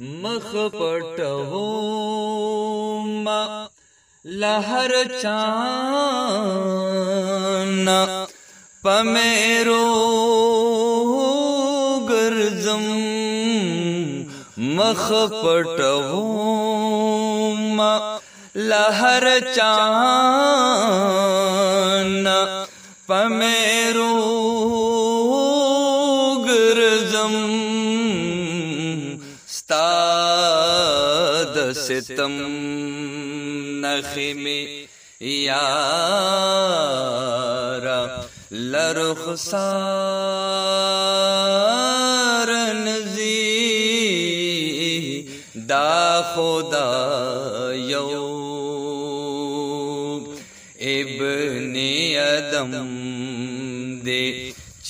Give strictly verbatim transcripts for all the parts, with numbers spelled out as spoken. मख पटवों लहर चान पमेरो गर्जम मख पटवों लहर चान पमेरो गर्जम स्ताद सितम नखिमे यारा लरुखसार नजी दा खुदा यो इब्ने अदम दे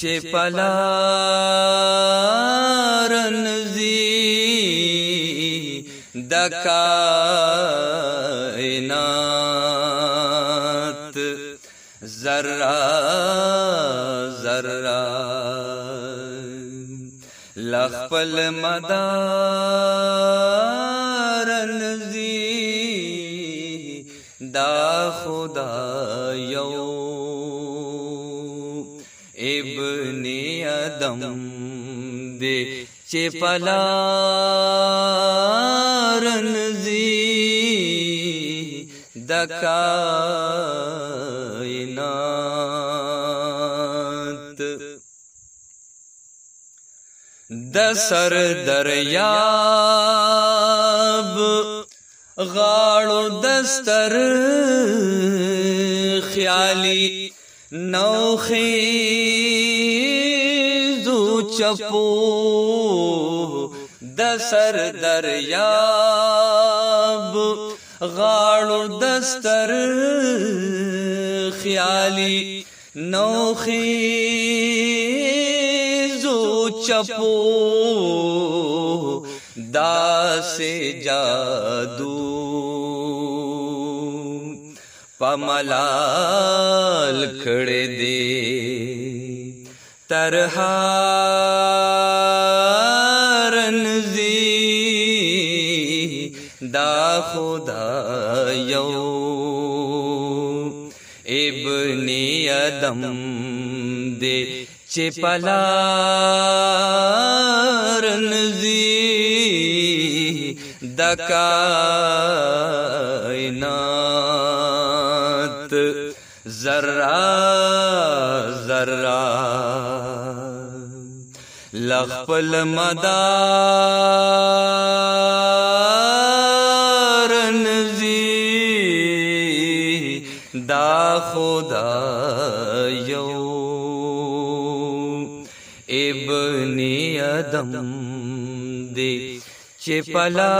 चिपलार नजी कायनात जर्रा जर्रा लखपल मदार नजी दा खुदा यो इब्ने अदम दे चिपलार नजी कायनात दसर दरियाब गाड़ो दस्तर ख्याली नौखे दू चपो दसर दरियाब गाड़ो दस्तर ख्याली नौखे जो चपो दास जादू पमलाल खड़े दे तरहार नजी दा खुदा यो इब्ने अदम दे चिपलार नजी दा कायनात जर्रा जर्रा लखपल मदार नजी दा खुदा यो इब्ने अदम दे चिपला।